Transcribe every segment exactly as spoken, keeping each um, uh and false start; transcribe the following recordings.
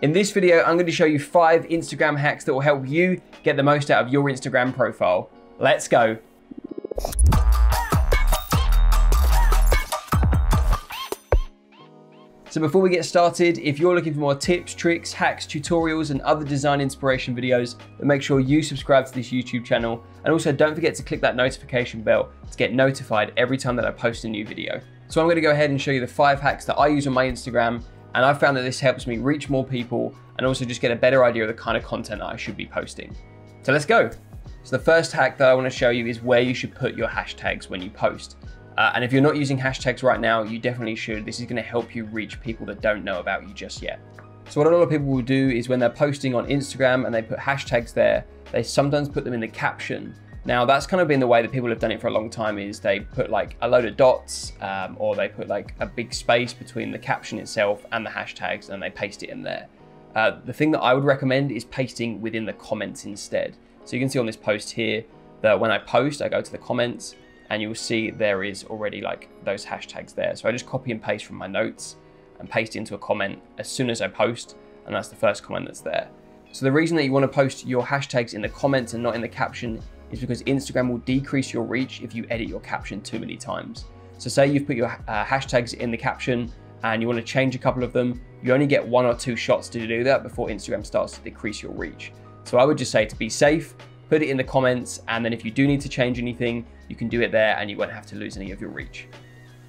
In this video, I'm going to show you five Instagram hacks that will help you get the most out of your Instagram profile. Let's go. So before we get started, if you're looking for more tips, tricks, hacks, tutorials, and other design inspiration videos, then make sure you subscribe to this YouTube channel. And also don't forget to click that notification bell to get notified every time that I post a new video. So I'm going to go ahead and show you the five hacks that I use on my Instagram. And I found that this helps me reach more people and also just get a better idea of the kind of content that I should be posting. So let's go. So the first hack that I want to show you is where you should put your hashtags when you post. Uh, and if you're not using hashtags right now, you definitely should. This is going to help you reach people that don't know about you just yet. So what a lot of people will do is when they're posting on Instagram and they put hashtags there, they sometimes put them in the caption. Now that's kind of been the way that people have done it for a long time, is they put like a load of dots um, or they put like a big space between the caption itself and the hashtags and they paste it in there. Uh, the thing that I would recommend is pasting within the comments instead. So you can see on this post here that when I post, I go to the comments and you'll see there is already like those hashtags there. So I just copy and paste from my notes and paste into a comment as soon as I post, and that's the first comment that's there. So the reason that you want to post your hashtags in the comments and not in the caption is because Instagram will decrease your reach if you edit your caption too many times. So say you've put your uh, hashtags in the caption and you want to change a couple of them, you only get one or two shots to do that before Instagram starts to decrease your reach. So I would just say, to be safe, put it in the comments, and then if you do need to change anything, you can do it there and you won't have to lose any of your reach.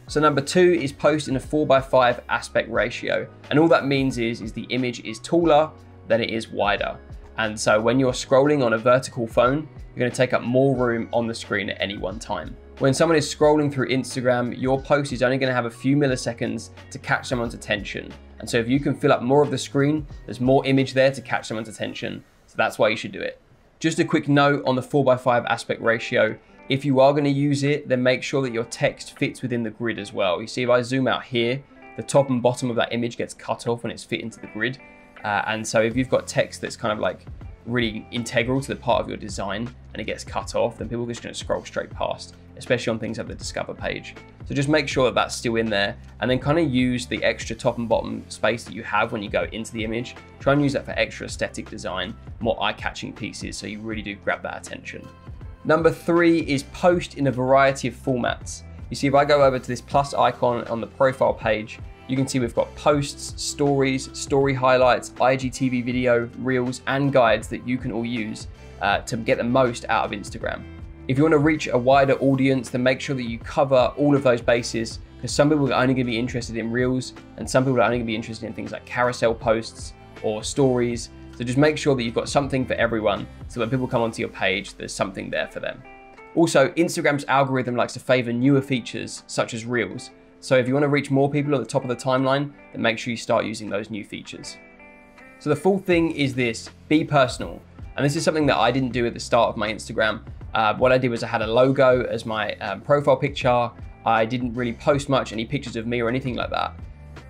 So number two is post in a four by five aspect ratio. And all that means is, is the image is taller than it is wider. And so when you're scrolling on a vertical phone, you're going to take up more room on the screen at any one time. When someone is scrolling through Instagram, your post is only going to have a few milliseconds to catch someone's attention. And so if you can fill up more of the screen, there's more image there to catch someone's attention. So that's why you should do it. Just a quick note on the four by five aspect ratio. If you are going to use it, then make sure that your text fits within the grid as well. You see, if I zoom out here, the top and bottom of that image gets cut off when it's fit into the grid. Uh, and so if you've got text that's kind of like really integral to the part of your design and it gets cut off, then people are just going to scroll straight past, especially on things like the Discover page. So just make sure that that's still in there, and then kind of use the extra top and bottom space that you have when you go into the image. Try and use that for extra aesthetic design, more eye-catching pieces, so you really do grab that attention. Number three is post in a variety of formats. You see, if I go over to this plus icon on the profile page, you can see we've got posts, stories, story highlights, I G T V video, reels, and guides that you can all use uh, to get the most out of Instagram. If you want to reach a wider audience, then make sure that you cover all of those bases, because some people are only going to be interested in reels and some people are only going to be interested in things like carousel posts or stories. So just make sure that you've got something for everyone, so when people come onto your page, there's something there for them. Also, Instagram's algorithm likes to favor newer features such as reels. So if you want to reach more people at the top of the timeline, then make sure you start using those new features. So the fourth thing is this: be personal. And this is something that I didn't do at the start of my Instagram. Uh, what I did was I had a logo as my um, profile picture. I didn't really post much, any pictures of me or anything like that.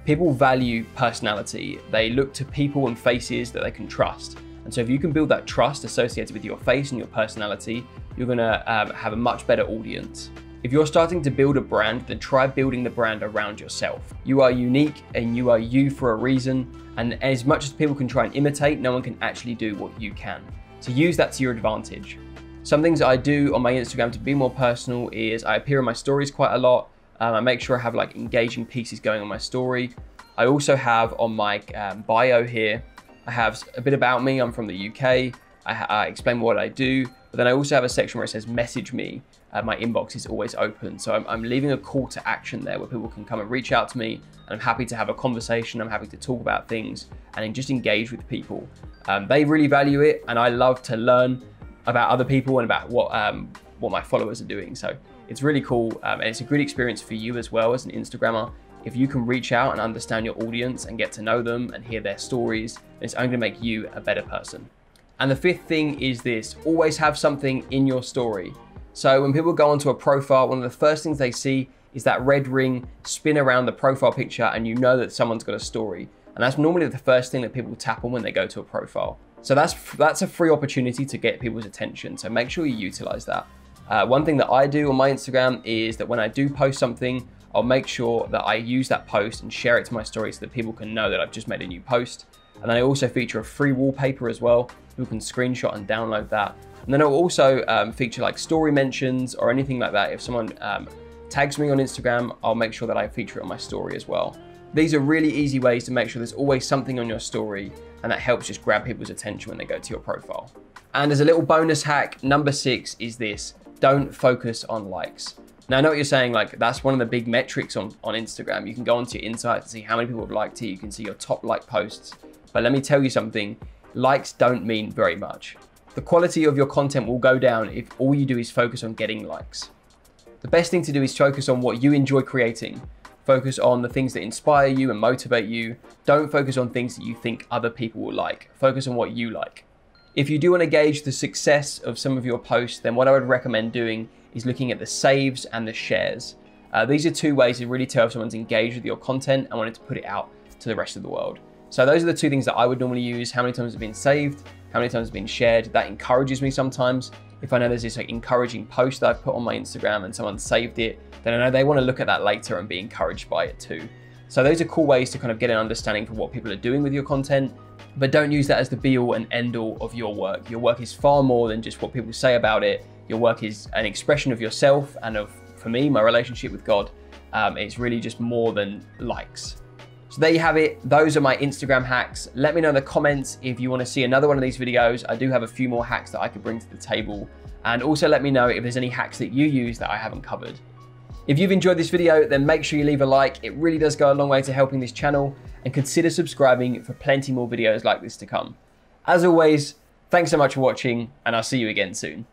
People value personality. They look to people and faces that they can trust. And so if you can build that trust associated with your face and your personality, you're going to um, have a much better audience. If you're starting to build a brand, then try building the brand around yourself. You are unique and you are you for a reason. And as much as people can try and imitate, no one can actually do what you can. So use that to your advantage. Some things I do on my Instagram to be more personal is I appear in my stories quite a lot. Um, I make sure I have like engaging pieces going on my story. I also have on my um, bio here, I have a bit about me. I'm from the U K. I, I explain what I do, but then I also have a section where it says message me. Uh, my inbox is always open. So I'm, I'm leaving a call to action there where people can come and reach out to me, and I'm happy to have a conversation. I'm happy to talk about things and just engage with people. Um, they really value it, and I love to learn about other people and about what, um, what my followers are doing. So it's really cool, um, and it's a good experience for you as well as an Instagrammer. If you can reach out and understand your audience and get to know them and hear their stories, it's only gonna make you a better person. And the fifth thing is this: always have something in your story. So when people go onto a profile, one of the first things they see is that red ring spin around the profile picture, and you know that someone's got a story. And that's normally the first thing that people tap on when they go to a profile. So that's, that's a free opportunity to get people's attention. So make sure you utilize that. Uh, one thing that I do on my Instagram is that when I do post something, I'll make sure that I use that post and share it to my story so that people can know that I've just made a new post. And they also feature a free wallpaper as well. You can screenshot and download that. And then it will also um, feature like story mentions or anything like that. If someone um, tags me on Instagram, I'll make sure that I feature it on my story as well. These are really easy ways to make sure there's always something on your story, and that helps just grab people's attention when they go to your profile. And as a little bonus hack, number six is this: don't focus on likes. Now I know what you're saying, like that's one of the big metrics on, on Instagram. You can go onto your insights and see how many people have liked it, you can see your top like posts. But let me tell you something, likes don't mean very much. The quality of your content will go down if all you do is focus on getting likes. The best thing to do is focus on what you enjoy creating. Focus on the things that inspire you and motivate you. Don't focus on things that you think other people will like. Focus on what you like. If you do want to gauge the success of some of your posts, then what I would recommend doing is looking at the saves and the shares. Uh, these are two ways to really tell if someone's engaged with your content and wanted to put it out to the rest of the world. So those are the two things that I would normally use: how many times it's been saved, how many times it's been shared. That encourages me sometimes. If I know there's this like encouraging post that I've put on my Instagram and someone saved it, then I know they want to look at that later and be encouraged by it too. So those are cool ways to kind of get an understanding for what people are doing with your content, but don't use that as the be all and end all of your work. Your work is far more than just what people say about it. Your work is an expression of yourself and of, for me, my relationship with God. Um, it's really just more than likes. So there you have it. Those are my Instagram hacks. Let me know in the comments if you want to see another one of these videos. I do have a few more hacks that I could bring to the table. And also let me know if there's any hacks that you use that I haven't covered. If you've enjoyed this video, then make sure you leave a like. It really does go a long way to helping this channel, and consider subscribing for plenty more videos like this to come. As always, thanks so much for watching, and I'll see you again soon.